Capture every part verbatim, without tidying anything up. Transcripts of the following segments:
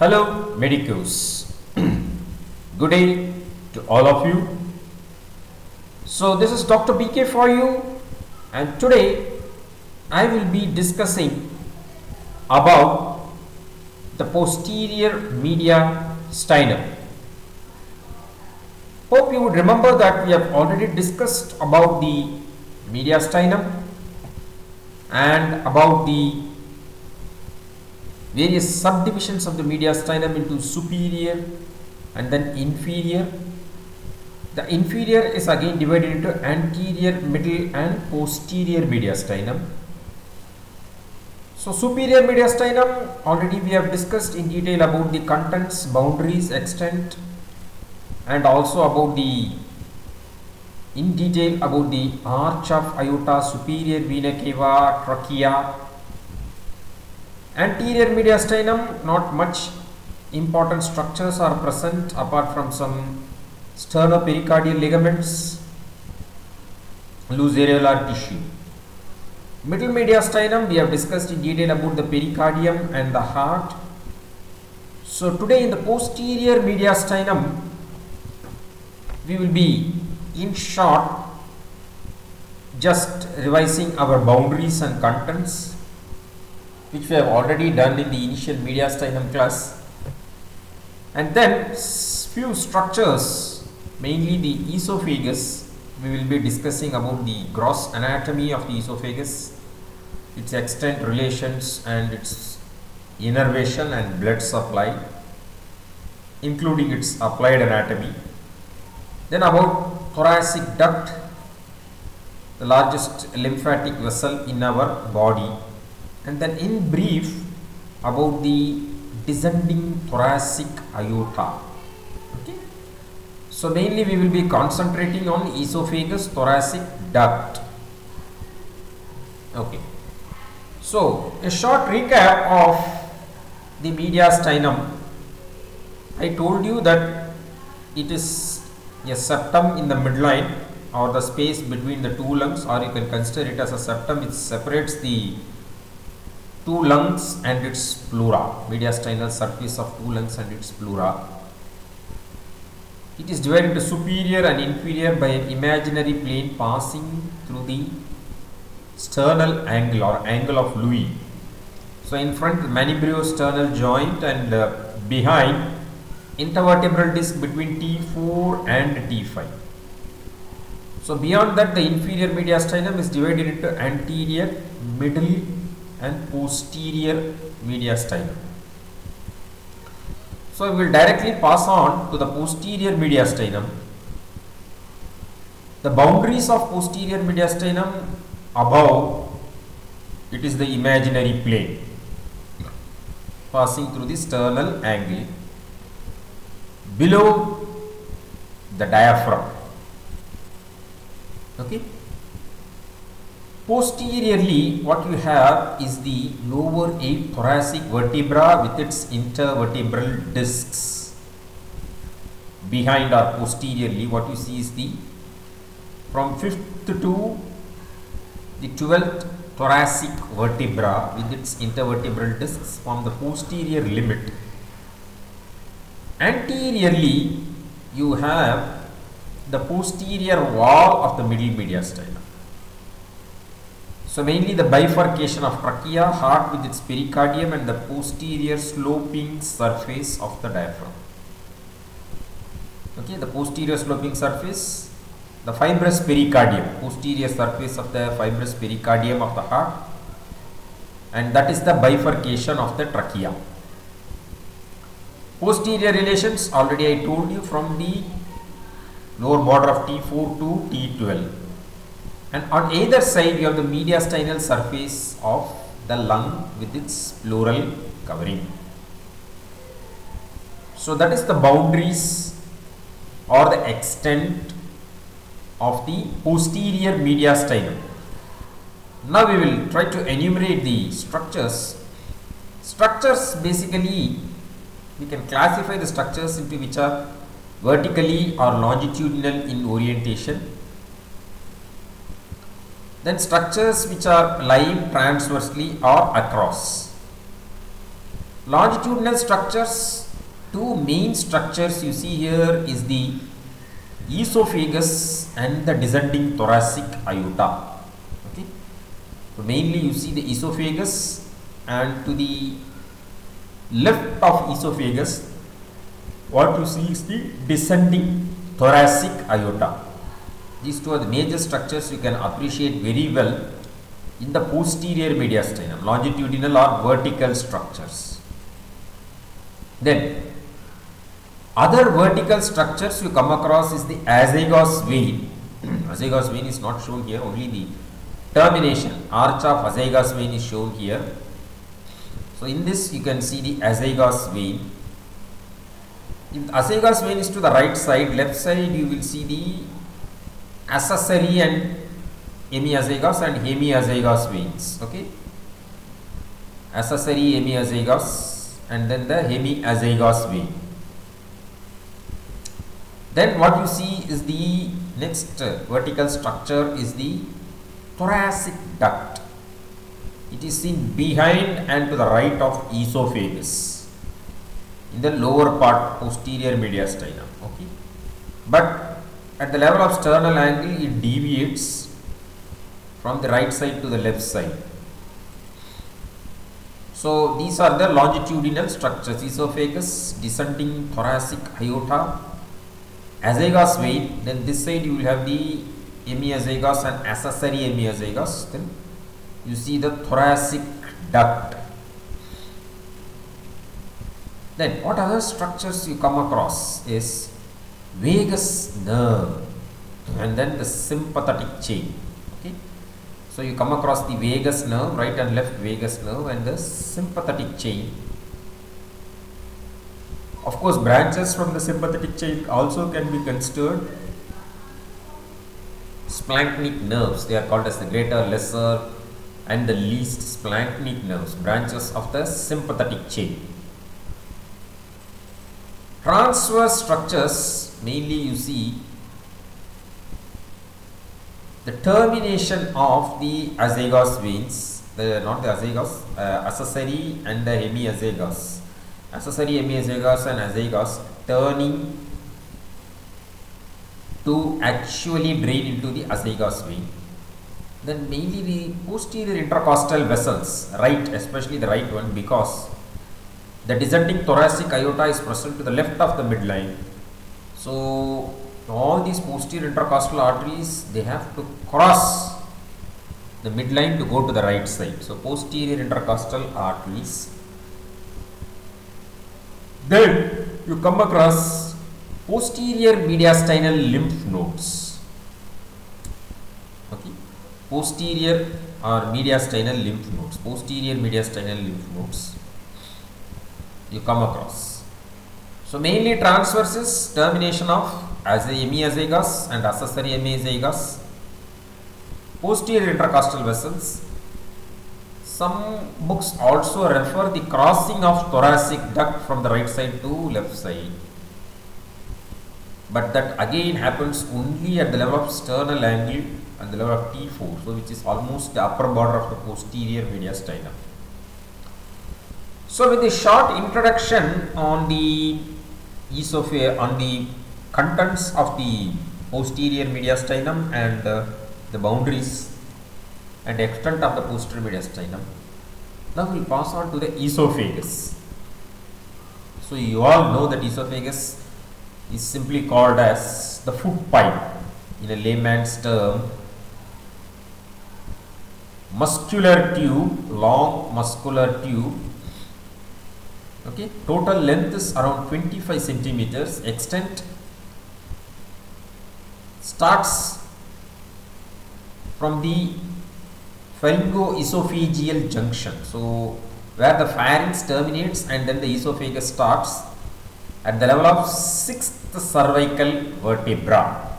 Hello medicus, good day to all of you. So this is Doctor B K for you, and today I will be discussing about the posterior mediastinum. Hope you would remember that we have already discussed about the mediastinum and about the various subdivisions of the mediastinum into superior and then inferior. The inferior is again divided into anterior, middle and posterior mediastinum. So superior mediastinum, already we have discussed in detail about the contents, boundaries, extent, and also about the in detail about the arch of aorta, superior vena cava, trachea. Anterior mediastinum, not much important structures are present apart from some sternopericardial ligaments, loose areolar tissue. Middle mediastinum, we have discussed in detail about the pericardium and the heart. So today in the posterior mediastinum, we will be in short just revising our boundaries and contents, which we have already done in the initial mediastinum class, and then few structures, mainly the esophagus. We will be discussing about the gross anatomy of the esophagus, its extent, relations, and its innervation and blood supply, including its applied anatomy. Then about thoracic duct, the largest lymphatic vessel in our body. And then in brief about the descending thoracic aorta. Okay. So mainly we will be concentrating on esophagus, thoracic duct. Okay. So a short recap of the mediastinum. I told you that it is a septum in the midline, or the space between the two lungs, or you can consider it as a septum. It separates the two lungs and its pleura, mediastinal surface of two lungs and its pleura. It is divided into superior and inferior by an imaginary plane passing through the sternal angle or angle of Lewy. So in front manubriosternal joint, and uh, behind intervertebral disc between T four and T five. So beyond that, the inferior mediastinum is divided into anterior, middle and posterior mediastinum. So we will directly pass on to the posterior mediastinum. The boundaries of posterior mediastinum, above it is the imaginary plane passing through the sternal angle, below the diaphragm. Okay. Posteriorly, what you have is the lower eight thoracic vertebra with its intervertebral discs. Behind or posteriorly, what you see is the from fifth to the twelfth thoracic vertebra with its intervertebral discs from the posterior limit. Anteriorly, you have the posterior wall of the middle mediastinum. So mainly the bifurcation of trachea, heart with its pericardium, and the posterior sloping surface of the diaphragm. Okay, the posterior sloping surface, the fibrous pericardium, posterior surface of the fibrous pericardium of the heart, and that is the bifurcation of the trachea. Posterior relations, already I told you, from the lower border of T four to T twelve. And on either side you have the mediastinal surface of the lung with its pleural covering. So that is the boundaries or the extent of the posterior mediastinum. Now we will try to enumerate the structures. Structures, basically we can classify the structures into which are vertically or longitudinal in orientation. Then structures which are lying transversely or across. Longitudinal structures, two main structures you see here is the esophagus and the descending thoracic aorta. Okay, so mainly you see the esophagus, and to the left of esophagus what you see is the descending thoracic aorta. These two are the major structures you can appreciate very well in the posterior mediastinum, longitudinal or vertical structures. Then other vertical structures you come across is the azygos vein. Azygos vein is not shown here, only the termination, arch of azygos vein is shown here. So in this you can see the azygos vein. If the azygos vein is to the right side, left side you will see the accessory and hemiazygos and hemiazygos veins. Okay, accessory hemiazygos and then the hemiazygos vein. Then what you see is the next uh, vertical structure is the thoracic duct. It is seen behind and to the right of esophagus in the lower part, posterior mediastinum. Okay, but at the level of sternal angle it deviates from the right side to the left side. So these are the longitudinal structures: esophagus, descending thoracic aorta, azygos vein. Then this side you will have the hemiazygos and accessory hemiazygos. Then you see the thoracic duct. Then what other structures you come across is vagus nerve and then the sympathetic chain. Okay, so you come across the vagus nerve, right and left vagus nerve, and the sympathetic chain. Of course, branches from the sympathetic chain also can be considered splanchnic nerves. They are called as the greater, lesser and the least splanchnic nerves, branches of the sympathetic chain. Transverse structures, mainly you see the termination of the azygos veins, the, not the azygos, uh, accessory and the hemiazygos. Accessory hemiazygos and azygos turning to actually drain into the azygos vein. Then mainly the posterior intercostal vessels, right, especially the right one, because the descending thoracic aorta is present to the left of the midline. So all these posterior intercostal arteries, they have to cross the midline to go to the right side. So posterior intercostal arteries. Then you come across posterior mediastinal lymph nodes. Okay, posterior or mediastinal lymph nodes, posterior mediastinal lymph nodes you come across. So mainly transverse is termination of hemiazygos and accessory hemiazygos, posterior intercostal vessels. Some books also refer the crossing of thoracic duct from the right side to left side, but that again happens only at the level of sternal angle and the level of T four, so which is almost the upper border of the posterior mediastinum. So with a short introduction on the esophagus, on the contents of the posterior mediastinum and uh, the boundaries and extent of the posterior mediastinum, now we will pass on to the esophagus. So you all know that esophagus is simply called as the food pipe in a layman's term. Muscular tube, long muscular tube. Okay, total length is around twenty-five centimeters. Extent starts from the pharyngoesophageal junction, so where the pharynx terminates and then the esophagus starts, at the level of sixth cervical vertebra,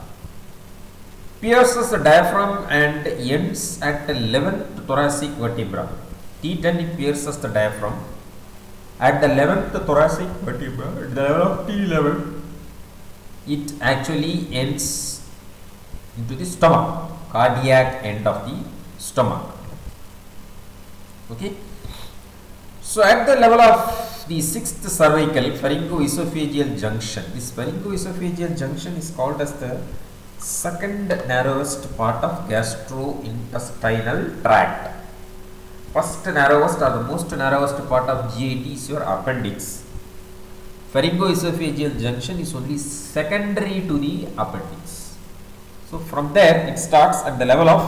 pierces the diaphragm and ends at eleventh thoracic vertebra. T ten it pierces the diaphragm at the eleventh thoracic vertebra. At the level of T eleven it actually ends into the stomach, cardiac end of the stomach. Okay, so at the level of the sixth cervical pharyngoesophageal junction. This pharyngoesophageal junction is called as the second narrowest part of gastrointestinal tract. First narrowest or the most narrowest part of G I T is your appendix. Pharyngoesophageal junction is only secondary to the appendix. So from there it starts at the level of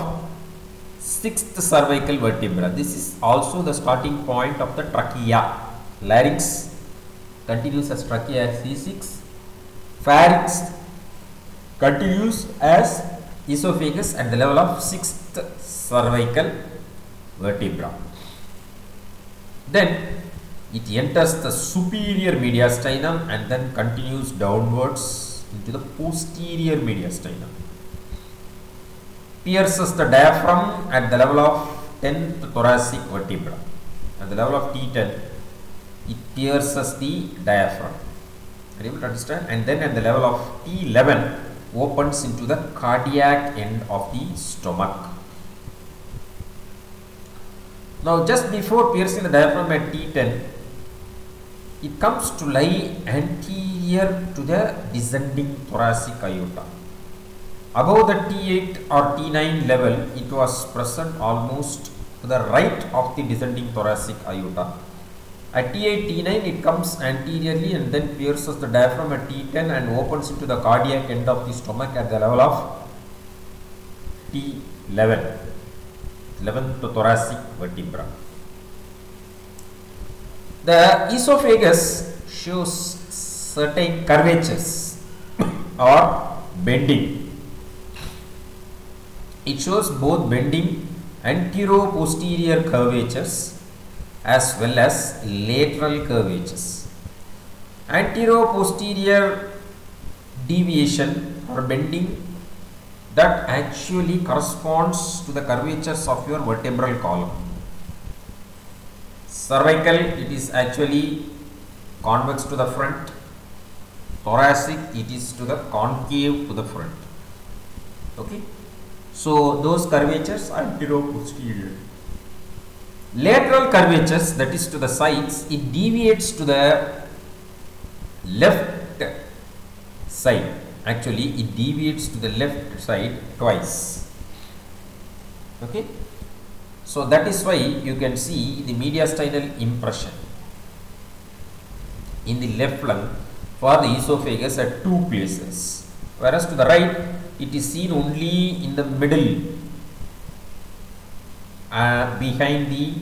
sixth cervical vertebra. This is also the starting point of the trachea. Larynx continues as trachea as C six. Pharynx continues as esophagus at the level of sixth cervical vertebra. Then it enters the superior mediastinum and then continues downwards into the posterior mediastinum. Pierces the diaphragm at the level of tenth thoracic vertebra. At the level of T ten, it pierces the diaphragm. Are you able to understand? And then at the level of T eleven, opens into the cardiac end of the stomach. Now, just before piercing the diaphragm at T ten, it comes to lie anterior to the descending thoracic aorta. Above the T eight or T nine level, it was present almost to the right of the descending thoracic aorta. At T eight, T nine, it comes anteriorly and then pierces the diaphragm at T ten and opens into the cardiac end of the stomach at the level of T eleven, eleventh thoracic vertebra. The esophagus shows certain curvatures or bending. It shows both bending, antero-posterior curvatures as well as lateral curvatures. Antero-posterior deviation or bending that actually corresponds to the curvatures of your vertebral column. Cervical, it is actually convex to the front. Thoracic, it is to the concave to the front. Okay. So, those curvatures are antero-posterior. Lateral curvatures, that is to the sides, it deviates to the left side. Actually, it deviates to the left side twice. Okay. So, that is why you can see the mediastinal impression in the left lung for the esophagus at two places, whereas to the right, it is seen only in the middle, uh, behind the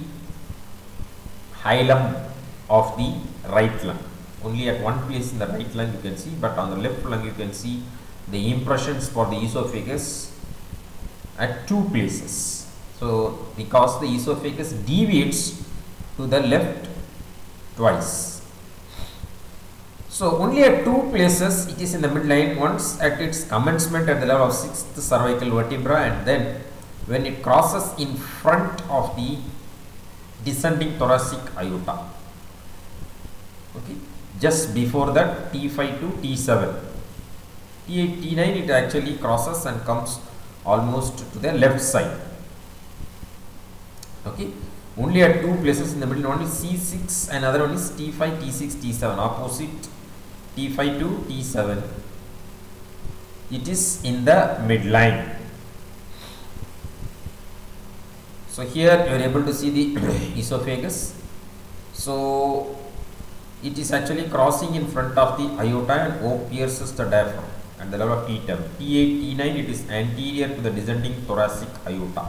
hilum of the right lung. Only at one place in the right lung you can see, but on the left lung you can see the impressions for the esophagus at two places. So, because the esophagus deviates to the left twice. So, only at two places it is in the midline, once at its commencement at the level of sixth cervical vertebra and then when it crosses in front of the descending thoracic aorta. Okay, just before that T five to T seven. T eight, T nine it actually crosses and comes almost to the left side. Okay. Only at two places in the middle, one is C six, another one is T five, T six, T seven, opposite T five to T seven. It is in the midline. So, here you are able to see the esophagus. So, it is actually crossing in front of the aorta and O pierces the diaphragm at the level of T ten. T eight, T nine, it is anterior to the descending thoracic aorta.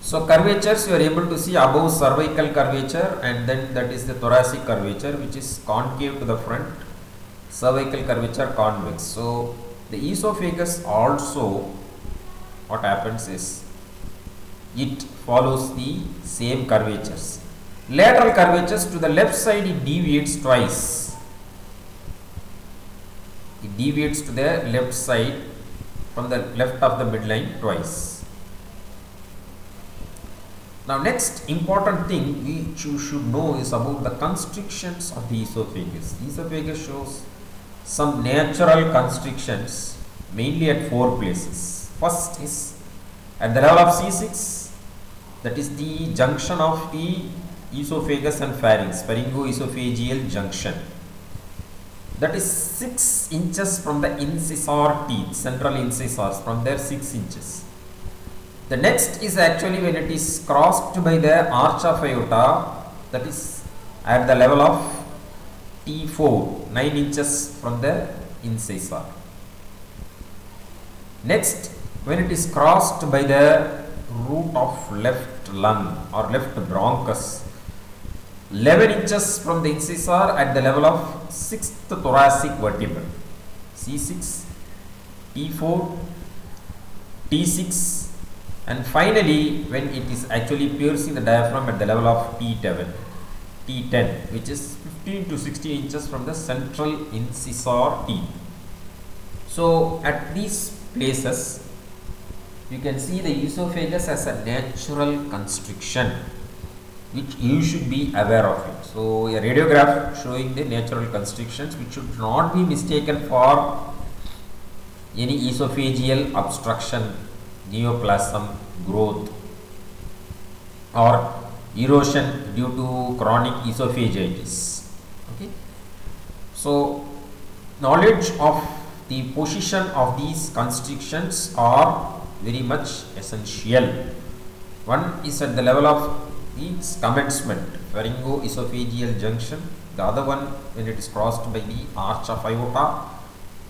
So, curvatures you are able to see above cervical curvature and then that is the thoracic curvature which is concave to the front, cervical curvature convex. So, the esophagus also what happens is it follows the same curvatures. Lateral curvatures to the left side it deviates twice. It deviates to the left side from the left of the midline twice. Now, next important thing which you should know is about the constrictions of the esophagus. The esophagus shows some natural constrictions mainly at four places. First is at the level of C six, that is the junction of the esophagus and pharynx, pharyngoesophageal junction, that is six inches from the incisor teeth, central incisors, from there six inches. The next is actually when it is crossed by the arch of aorta, that is at the level of T four, nine inches from the incisor. Next, when it is crossed by the root of left lung or left bronchus, eleven inches from the incisor at the level of sixth thoracic vertebra, C six, T four, T six, and finally when it is actually piercing the diaphragm at the level of T seven, T ten, which is fifteen to sixteen inches from the central incisor teeth. So at these places you can see the esophagus as a natural constriction, which you should be aware of it. So a radiograph showing the natural constrictions, which should not be mistaken for any esophageal obstruction, neoplasm, growth or erosion due to chronic esophagitis. Okay. So knowledge of the position of these constrictions are very much essential. One is at the level of its commencement, pharyngoesophageal junction, the other one when it is crossed by the arch of aorta,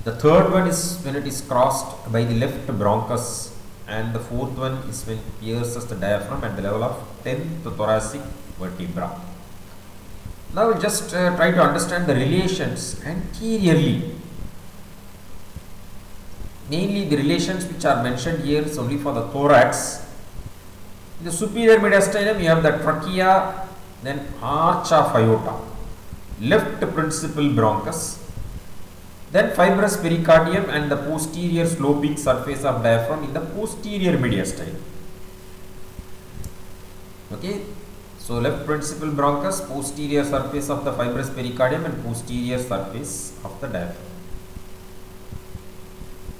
the third one is when it is crossed by the left bronchus, and the fourth one is when it pierces the diaphragm at the level of tenth thoracic vertebra. Now we'll just uh, try to understand the relations anteriorly. Mainly the relations which are mentioned here is only for the thorax. In the superior mediastinum you have the trachea, then arch of aorta, left principal bronchus, then fibrous pericardium and the posterior sloping surface of diaphragm in the posterior mediastinum. Okay, so left principal bronchus, posterior surface of the fibrous pericardium and posterior surface of the diaphragm.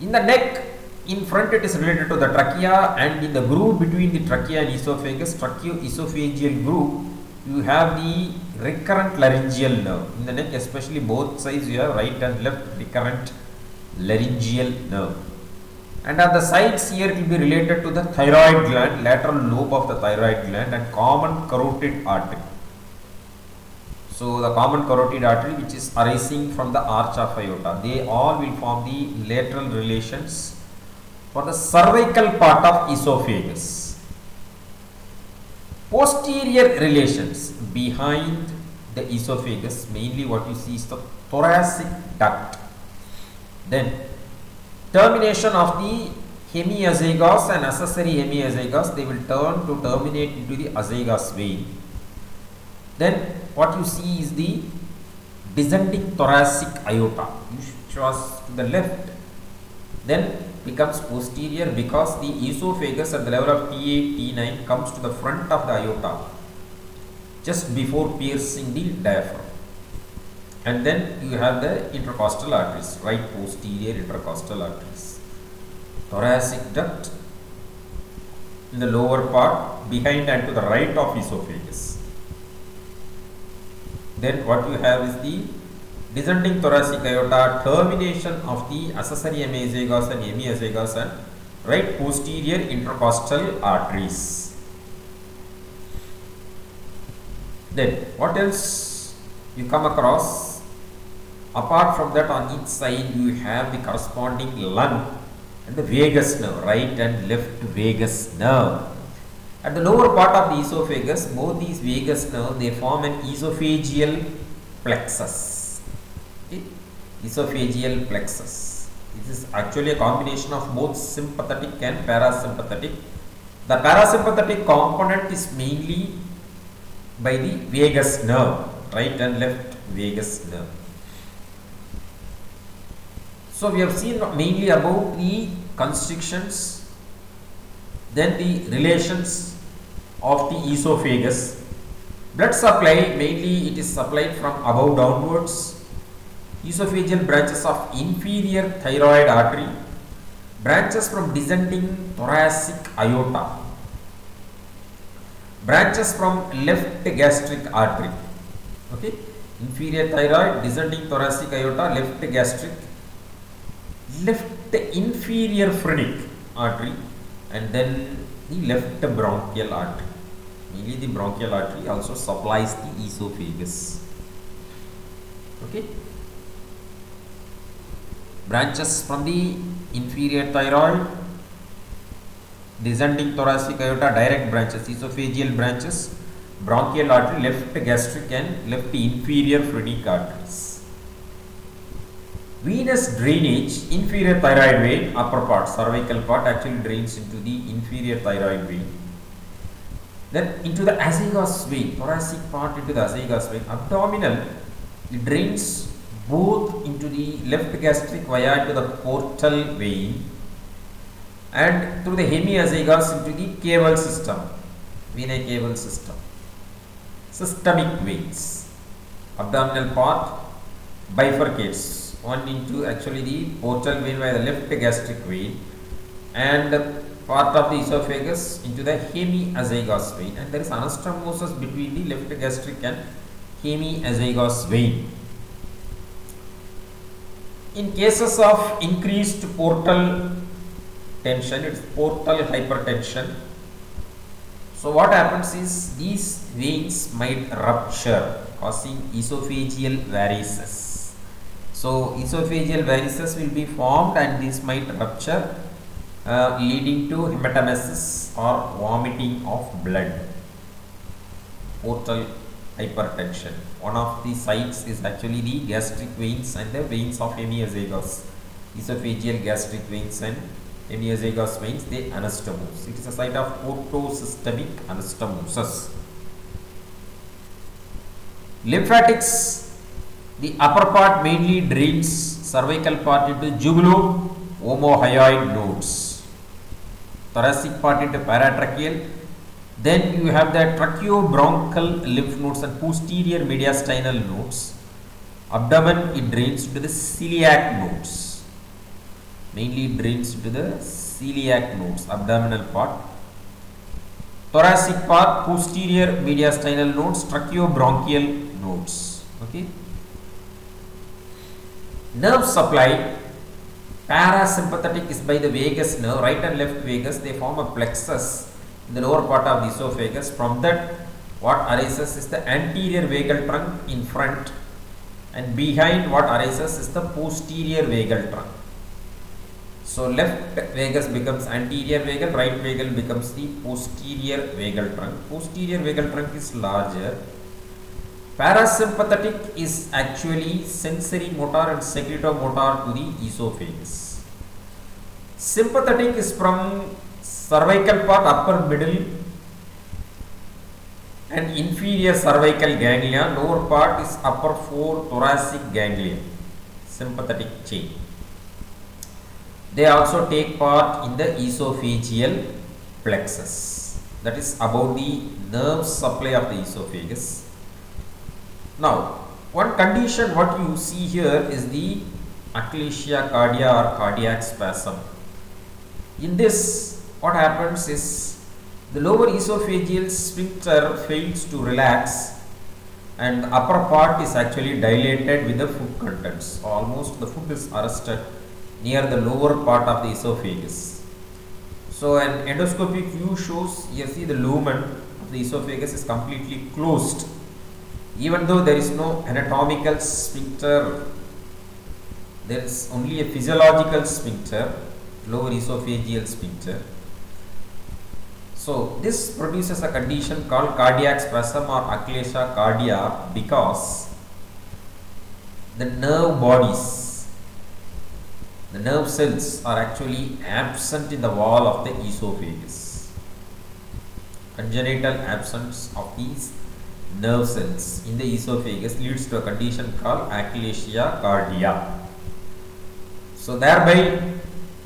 In the neck, in front it is related to the trachea, and in the groove between the trachea and esophagus, tracheoesophageal groove, you have the recurrent laryngeal nerve. In the neck especially, both sides you have right and left recurrent laryngeal nerve. And at the sides here it will be related to the thyroid gland, lateral lobe of the thyroid gland and common carotid artery. So the common carotid artery which is arising from the arch of aorta, they all will form the lateral relations for the cervical part of esophagus. Posterior relations behind the esophagus, mainly what you see is the thoracic duct. Then termination of the hemiazygos and accessory hemiazygos, they will turn to terminate into the azygos vein. Then what you see is the descending thoracic aorta, which was to the left, then becomes posterior because the esophagus at the level of T eight, T nine comes to the front of the aorta just before piercing the diaphragm. And then you have the intercostal arteries, right posterior intercostal arteries, thoracic duct in the lower part behind and to the right of esophagus. Then what you have is the descending thoracic aorta, termination of the accessory hemiazygos and hemiazygos and right posterior intercostal arteries. Then what else you come across? Apart from that, on each side you have the corresponding lung and the vagus nerve, right and left vagus nerve. At the lower part of the esophagus, both these vagus nerves, they form an esophageal plexus. Esophageal plexus. This is actually a combination of both sympathetic and parasympathetic. The parasympathetic component is mainly by the vagus nerve, right and left vagus nerve. So we have seen mainly about the constrictions, then the relations of the esophagus. Blood supply, mainly it is supplied from above downwards. Esophageal branches of inferior thyroid artery, branches from descending thoracic aorta, branches from left gastric artery. Okay, inferior thyroid, descending thoracic aorta, left gastric, left inferior phrenic artery, and then the left bronchial artery. Mainly the bronchial artery also supplies the esophagus. Okay, branches from the inferior thyroid, descending thoracic aorta, direct branches, esophageal branches, bronchial artery, left gastric and left inferior phrenic arteries. Venous drainage, inferior thyroid vein, upper part, cervical part actually drains into the inferior thyroid vein. Then into the azygos vein, thoracic part into the azygos vein, abdominal, it drains both into the left gastric via to the portal vein and through the hemiazygos into the caval system, vena caval system, systemic veins. Abdominal part bifurcates, one into actually the portal vein by the left gastric vein and part of the esophagus into the hemiazygos vein, and there is anastomosis between the left gastric and hemiazygos vein. In cases of increased portal tension, it's portal hypertension. So what happens is these veins might rupture, causing esophageal varices. So esophageal varices will be formed and these might rupture, uh, leading to hematemesis or vomiting of blood. Portal hypertension. One of the sites is actually the gastric veins and the veins of hemiazygos, esophageal gastric veins and hemiazygos veins, they anastomose. It is a site of portosystemic anastomosis. Lymphatics, the upper part mainly drains cervical part into jugulo-omohyoid nodes, thoracic part into paratracheal. Then you have the tracheobronchial lymph nodes and posterior mediastinal nodes. Abdomen, it drains to the celiac nodes. Mainly it drains to the celiac nodes, abdominal part. Thoracic part, posterior mediastinal nodes, tracheobronchial nodes. Okay. Nerve supply, parasympathetic is by the vagus nerve, right and left vagus, they form a plexus. The lower part of the esophagus. From that, what arises is the anterior vagal trunk in front, and behind what arises is the posterior vagal trunk. So left vagus becomes anterior vagal, right vagal becomes the posterior vagal trunk. Posterior vagal trunk is larger. Parasympathetic is actually sensory motor and secretomotor to the esophagus. Sympathetic is from cervical part, upper middle and inferior cervical ganglia, lower part is upper four thoracic ganglia, sympathetic chain. They also take part in the esophageal plexus, that is about the nerve supply of the esophagus. Now, one condition what you see here is the ecclesia cardia or cardiac spasm. In this, what happens is the lower esophageal sphincter fails to relax and the upper part is actually dilated with the food contents. Almost the food is arrested near the lower part of the esophagus. So an endoscopic view shows, you see the lumen of the esophagus is completely closed, even though there is no anatomical sphincter, there is only a physiological sphincter, lower esophageal sphincter. So this produces a condition called cardiac spasm or ecclesia cardia, because the nerve bodies, the nerve cells are actually absent in the wall of the esophagus. Congenital absence of these nerve cells in the esophagus leads to a condition called ecclesia cardia. So thereby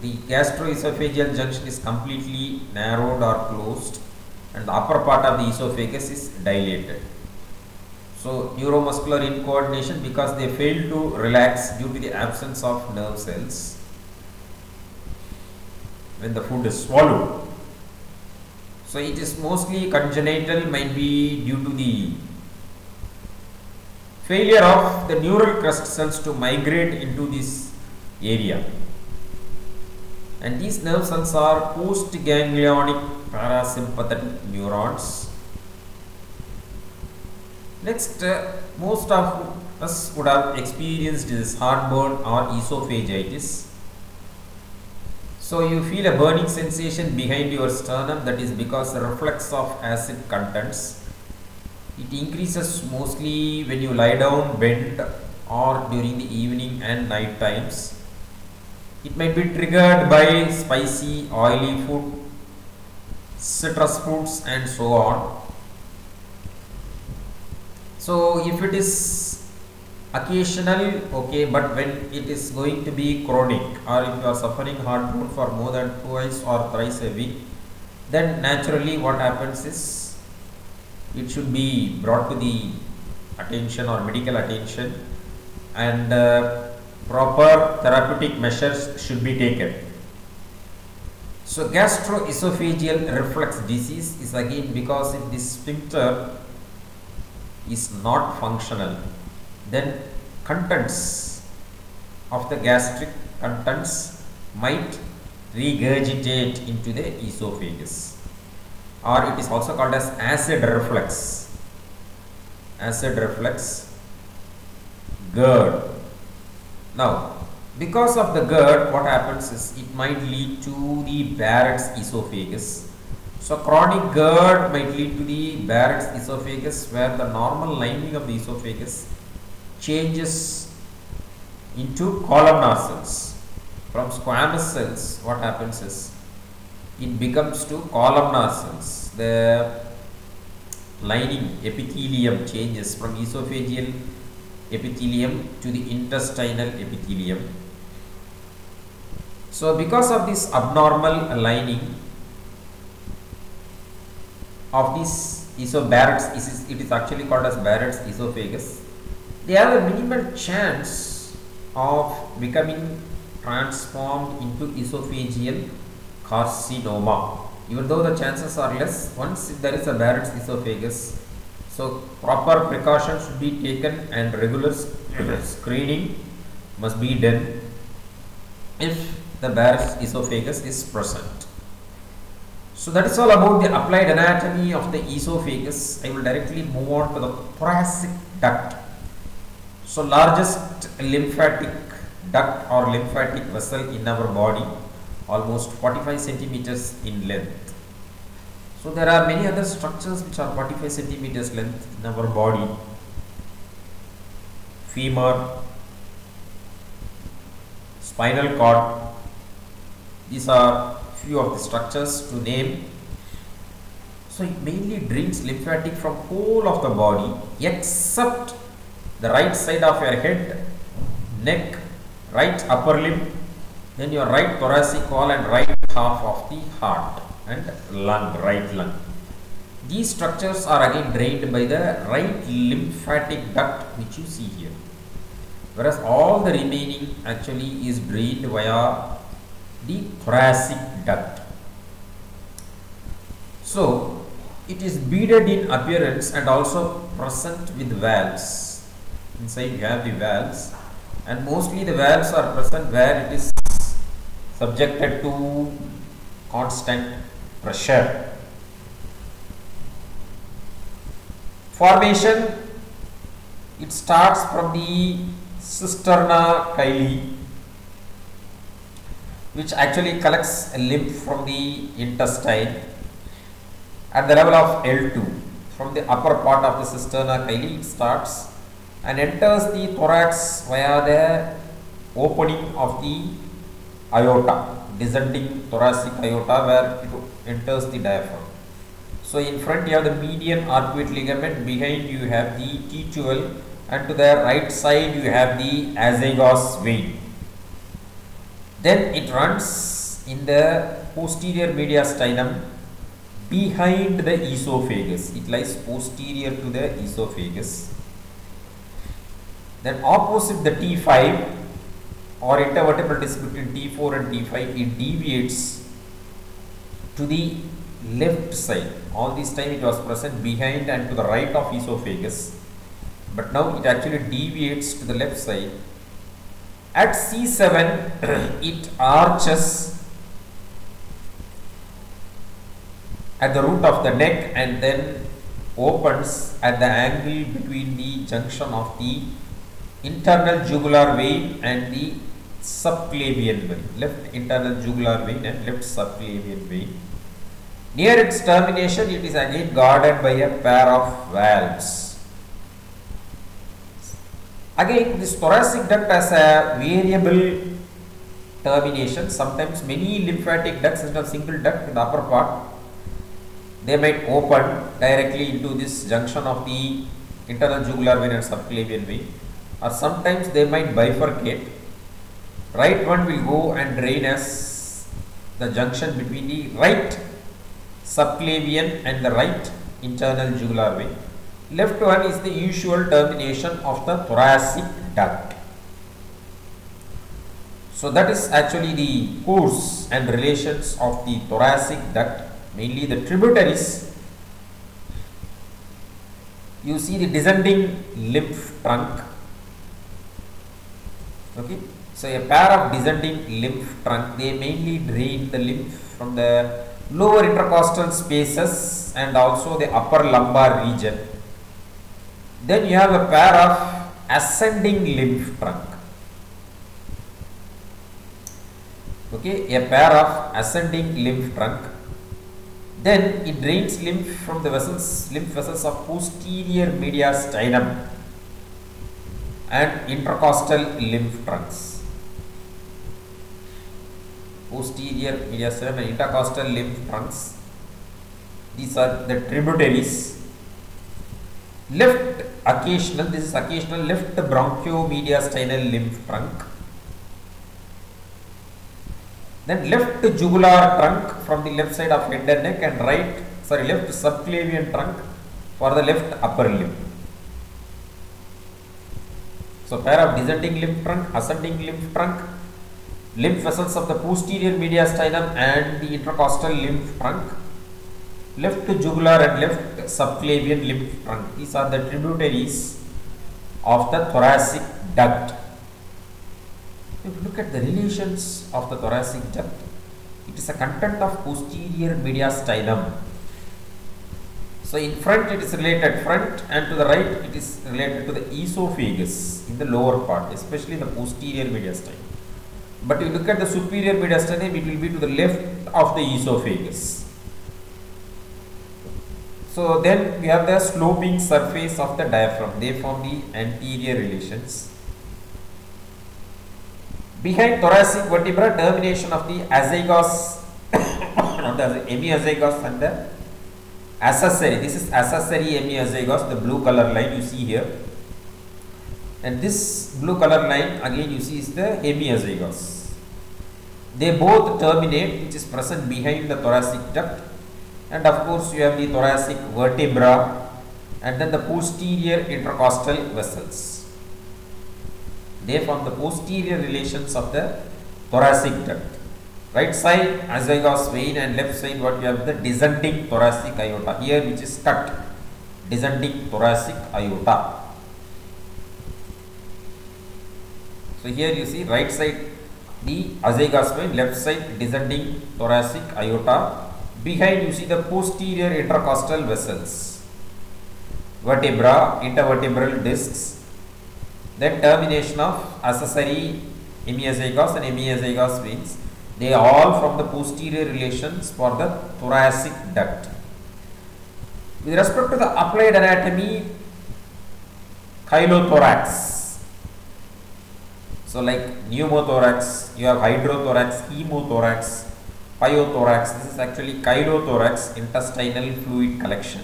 the gastroesophageal junction is completely narrowed or closed and the upper part of the esophagus is dilated. So neuromuscular incoordination, because they fail to relax due to the absence of nerve cells when the food is swallowed. So So it is mostly congenital, might be due to the failure of the neural crest cells to migrate into this area. And these nerve cells are postganglionic parasympathetic neurons. Next, uh, most of us would have experienced this heartburn or esophagitis. So you feel a burning sensation behind your sternum, that is because the reflex of acid contents. It increases mostly when you lie down, bend, or during the evening and night times. It might be triggered by spicy, oily food, citrus fruits, and so on. So if it is occasional, okay, but when it is going to be chronic, or if you are suffering heartburn for more than twice or thrice a week, then naturally what happens is it should be brought to the attention or medical attention, and uh, proper therapeutic measures should be taken. So gastroesophageal reflux disease is again because if this sphincter is not functional, then contents of the gastric contents might regurgitate into the esophagus, or it is also called as acid reflux, acid reflux, GERD. Now, because of the GERD, what happens is it might lead to the Barrett's esophagus. So chronic GERD might lead to the Barrett's esophagus, where the normal lining of the esophagus changes into columnar cells. From squamous cells, what happens is it becomes to columnar cells. The lining epithelium changes from esophageal epithelium to the intestinal epithelium. So because of this abnormal lining of this esophagus, it is actually called as Barrett's esophagus, they have a minimal chance of becoming transformed into esophageal carcinoma, even though the chances are less once there is a Barrett's esophagus. So proper precautions should be taken and regular screening must be done if the Barrett's esophagus is present. So that is all about the applied anatomy of the esophagus. I will directly move on to the thoracic duct. So largest lymphatic duct or lymphatic vessel in our body, almost forty-five centimeters in length. So there are many other structures which are forty-five centimeters length in our body. Femur, spinal cord, these are few of the structures to name. So it mainly drains lymphatic from whole of the body except the right side of your head, neck, right upper limb, then your right thoracic wall and right half of the heart and lung, right lung. These structures are again drained by the right lymphatic duct which you see here. Whereas all the remaining actually is drained via the thoracic duct. So it is beaded in appearance and also present with valves. Inside you have the valves, and mostly the valves are present where it is subjected to constant pressure. Formation, it starts from the cisterna chyli, which actually collects a lymph from the intestine at the level of L two. From the upper part of the cisterna chyli it starts and enters the thorax via the opening of the aorta, descending thoracic aorta, where it enters the diaphragm. So in front you have the median arcuate ligament, behind you have the T two L, and to the right side you have the azygos vein. Then it runs in the posterior mediastinum behind the esophagus. It lies posterior to the esophagus. Then opposite the T five or intervertebral disc between T four and T five, it deviates to the left side. All this time it was present behind and to the right of esophagus, but now it actually deviates to the left side. At C seven it arches at the root of the neck and then opens at the angle between the junction of the internal jugular vein and the subclavian vein, left internal jugular vein and left subclavian vein. Near its termination, it is again guarded by a pair of valves. Again, this thoracic duct has a variable termination. Sometimes many lymphatic ducts, instead of single duct in the upper part, they might open directly into this junction of the internal jugular vein and subclavian vein, or sometimes they might bifurcate. Right one will go and drain as the junction between the right subclavian and the right internal jugular vein. Left one is the usual termination of the thoracic duct. So that is actually the course and relations of the thoracic duct, mainly the tributaries. You see the descending lymph trunk. Okay, so a pair of descending lymph trunk, they mainly drain the lymph from the lower intercostal spaces and also the upper lumbar region. Then you have a pair of ascending lymph trunk. Okay, a pair of ascending lymph trunk. Then it drains lymph from the vessels, lymph vessels of posterior mediastinum and intercostal lymph trunks. Posterior mediastinum and intercostal lymph trunks, these are the tributaries. Left occasional, this is occasional left bronchiomediastinal lymph trunk. Then left jugular trunk from the left side of head and neck, and right, sorry, left subclavian trunk for the left upper limb. So pair of descending lymph trunk, ascending lymph trunk, lymph vessels of the posterior mediastinum and the intercostal lymph trunk, left jugular and left subclavian lymph trunk. These are the tributaries of the thoracic duct. If you look at the relations of the thoracic duct, it is a content of posterior mediastinum. So in front it is related front, and to the right it is related to the esophagus in the lower part, especially the posterior mediastinum. But you look at the superior mediastinum, it will be to the left of the esophagus. So then we have the sloping surface of the diaphragm. They form the anterior relations. Behind thoracic vertebra, termination of the azygos, not the hemiazygos and the accessory. This is accessory hemiazygos, the blue color line you see here, and this blue color line again you see is the hemiazygos. They both terminate, which is present behind the thoracic duct, and of course you have the thoracic vertebra and then the posterior intercostal vessels. They form the posterior relations of the thoracic duct. Right side azygos vein and left side what you have, the descending thoracic aorta here, which is cut, descending thoracic aorta. So here you see right side the azygos vein, left side descending thoracic aorta. Behind you see the posterior intercostal vessels, vertebra, intervertebral discs, then termination of accessory hemiazygos and hemiazygos veins. They are all from the posterior relations for the thoracic duct. With respect to the applied anatomy, chylothorax. So like pneumothorax, you have hydrothorax, hemothorax, pyothorax. This is actually chylothorax, intestinal fluid collection.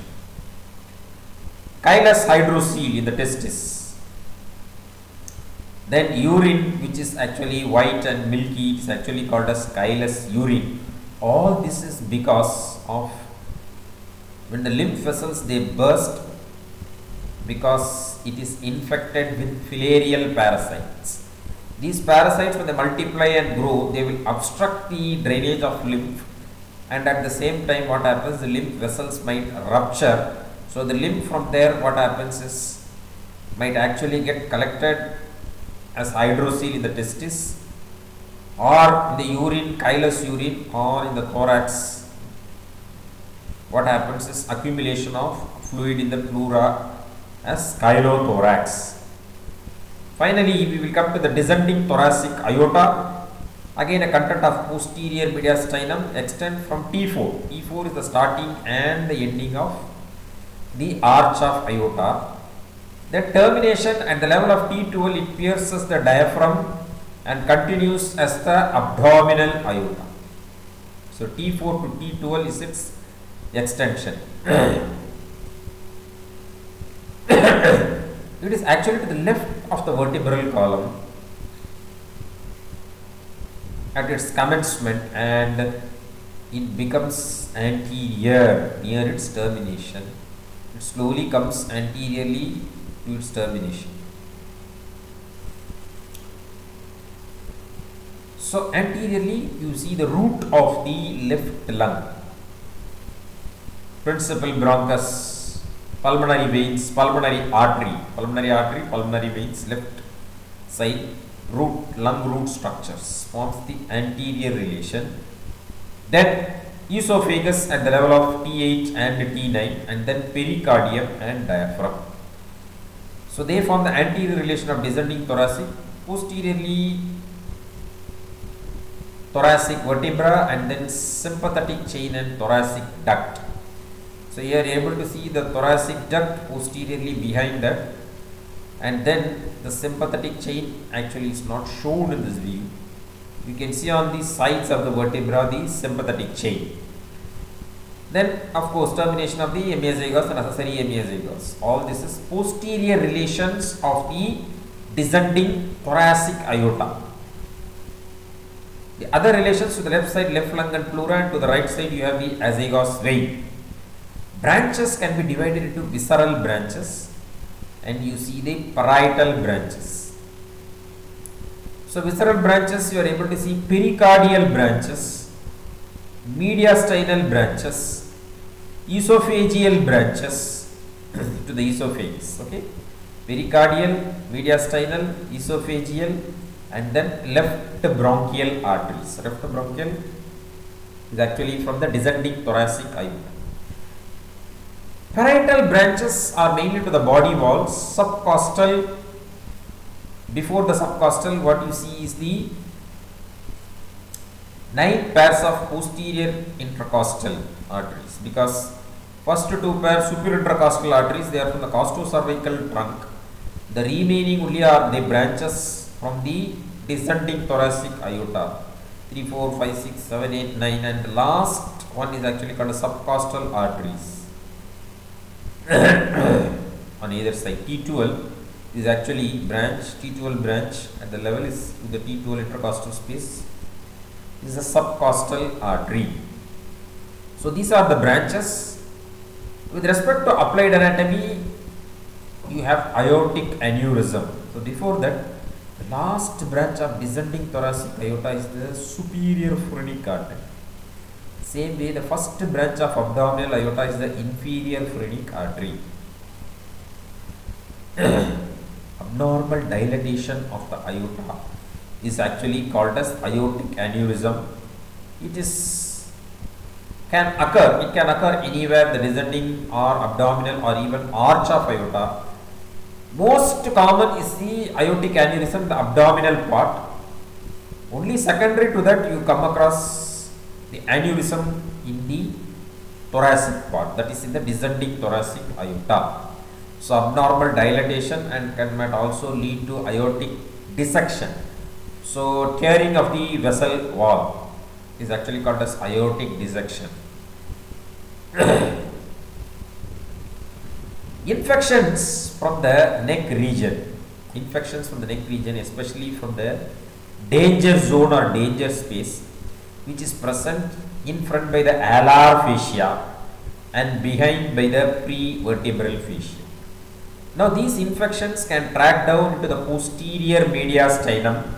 Chylus hydrocele in the testis. Then urine, which is actually white and milky, is actually called as chylus urine. All this is because of when the lymph vessels, they burst because it is infected with filarial parasites. These parasites, when they multiply and grow, they will obstruct the drainage of lymph and at the same time what happens, the lymph vessels might rupture. So the lymph from there, what happens is, might actually get collected as hydrocele in the testis, or in the urine, chylous urine, or in the thorax. What happens is accumulation of fluid in the pleura as chylothorax. Finally, we will come to the descending thoracic aorta. Again, a content of posterior mediastinum, extend from T four. T four is the starting and the ending of the arch of aorta. The termination at the level of T twelve, it pierces the diaphragm and continues as the abdominal aorta. So T four to T twelve is its extension. It is actually to the left of the vertebral column at its commencement, and it becomes anterior near its termination. It slowly comes anteriorly to its termination. So anteriorly you see the root of the left lung, principal bronchus, pulmonary veins, pulmonary artery, pulmonary artery, pulmonary veins, left side, root, lung root structures forms the anterior relation. Then esophagus at the level of T eight and T nine, and then pericardium and diaphragm. So they form the anterior relation of descending thoracic, posteriorly thoracic vertebra, and then sympathetic chain and thoracic duct. So you are able to see the thoracic duct posteriorly behind that, and then the sympathetic chain actually is not shown in this view. You can see on the sides of the vertebra the sympathetic chain. Then of course termination of the hemiazygos and accessory hemiazygos. All this is posterior relations of the descending thoracic aorta. The other relations to the left side, left lung and pleura, and to the right side you have the azygos vein. Branches can be divided into visceral branches, and you see the parietal branches. So visceral branches, you are able to see pericardial branches, mediastinal branches, esophageal branches to the esophagus. Okay, pericardial, mediastinal, esophageal, and then left bronchial arteries. Left bronchial is actually from the descending thoracic aorta. Parietal branches are mainly to the body walls, subcostal. Before the subcostal, what you see is the nine pairs of posterior intercostal arteries, because first two pairs superior intercostal arteries, they are from the costocervical trunk. The remaining only are the branches from the descending thoracic aorta, three, four, five, six, seven, eight, nine, and the last one is actually called the subcostal arteries. On either side, T twelve is actually branch, T twelve branch at the level is the T twelve intercostal space, is a subcostal artery. So these are the branches. With respect to applied anatomy, you have aortic aneurysm. So before that, the last branch of descending thoracic aorta is the superior phrenic artery. Same way, the first branch of abdominal aorta is the inferior phrenic artery. Abnormal dilatation of the aorta is actually called as aortic aneurysm. It is can occur, it can occur anywhere, the descending or abdominal or even arch of aorta. Most common is the aortic aneurysm, the abdominal part. Only secondary to that you come across the aneurysm in the thoracic part, that is in the descending thoracic aorta. So abnormal dilatation and can might also lead to aortic dissection. So tearing of the vessel wall is actually called as aortic dissection. Infections from the neck region, infections from the neck region, especially from the danger zone or danger space, which is present in front by the alar fascia and behind by the prevertebral fascia. Now these infections can track down into the posterior mediastinum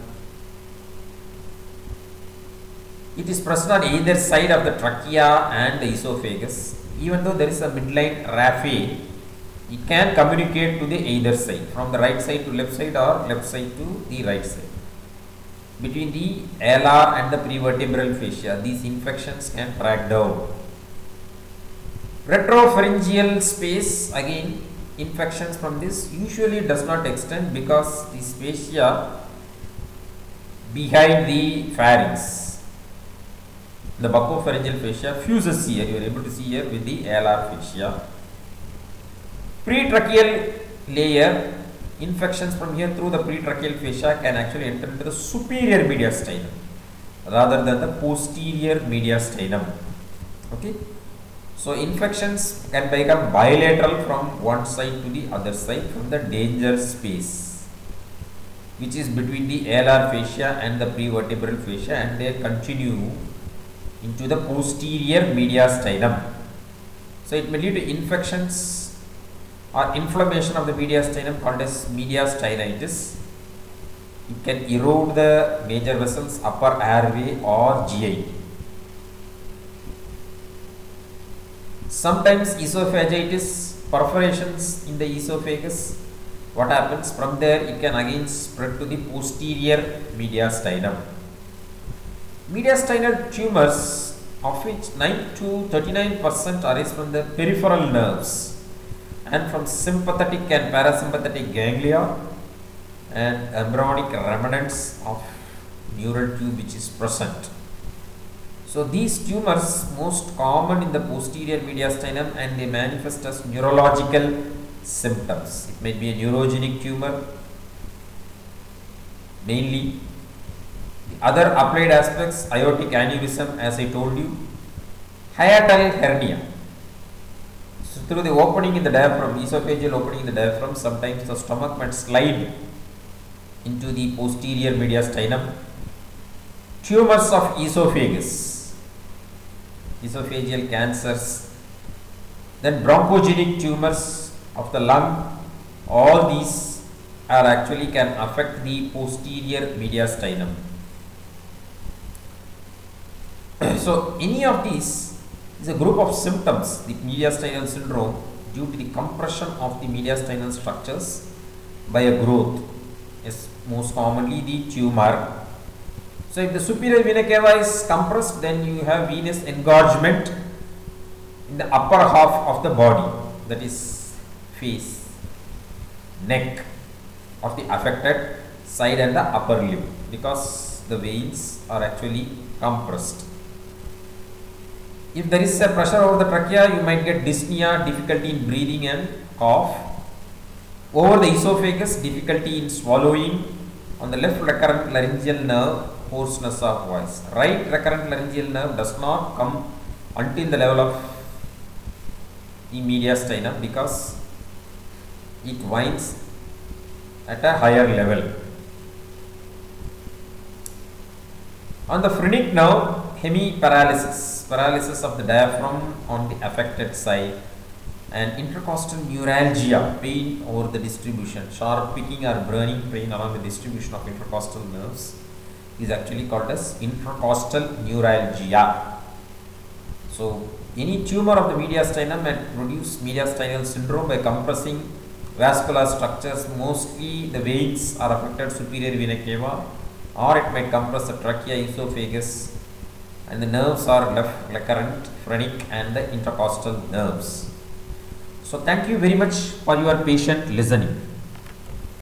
It is present on either side of the trachea and the esophagus. Even though there is a midline raphe, it can communicate to the either side, from the right side to left side or left side to the right side. Between the alar and the prevertebral fascia, these infections can track down. Retropharyngeal space, again infections from this usually does not extend because the fascia behind the pharynx, the buccopharyngeal fascia fuses here. You are able to see here with the alar fascia. Pretracheal layer, infections from here through the pretracheal fascia can actually enter into the superior mediastinum rather than the posterior mediastinum. Okay, so infections can become bilateral from one side to the other side from the danger space, which is between the alar fascia and the prevertebral fascia, and they continue into the posterior mediastinum. So it may lead to infections or inflammation of the mediastinum called as mediastinitis. It can erode the major vessels, upper airway or G I. Sometimes esophagitis, perforations in the esophagus. What happens from there? It can again spread to the posterior mediastinum. Mediastinal tumors, of which nine to thirty-nine percent arise from the peripheral nerves and from sympathetic and parasympathetic ganglia and embryonic remnants of neural tube which is present. So these tumors most common in the posterior mediastinum, and they manifest as neurological symptoms. It may be a neurogenic tumor mainly. The other applied aspects, aortic aneurysm as I told you, hiatal hernia. So through the opening in the diaphragm, esophageal opening in the diaphragm, sometimes the stomach might slide into the posterior mediastinum. Tumors of esophagus, esophageal cancers, then bronchogenic tumors of the lung, all these are actually can affect the posterior mediastinum. So any of these is a group of symptoms, the mediastinal syndrome, due to the compression of the mediastinal structures by a growth, is most commonly the tumor. So if the superior vena cava is compressed, then you have venous engorgement in the upper half of the body, that is face, neck of the affected side and the upper lip, because the veins are actually compressed. If there is a pressure over the trachea, you might get dyspnea, difficulty in breathing and cough. Over the esophagus, difficulty in swallowing. On the left recurrent laryngeal nerve, hoarseness of voice. Right recurrent laryngeal nerve does not come until the level of the mediastinum because it winds at a higher level. On the phrenic nerve, hemiparalysis, paralysis of the diaphragm on the affected side, and intercostal neuralgia, pain over the distribution, sharp picking or burning pain around the distribution of intercostal nerves is actually called as intercostal neuralgia. So any tumor of the mediastinum may produce mediastinal syndrome by compressing vascular structures, mostly the veins are affected, superior vena cava, or it might compress the trachea, esophagus, and the nerves are left recurrent, phrenic and the intercostal nerves. So thank you very much for your patient listening.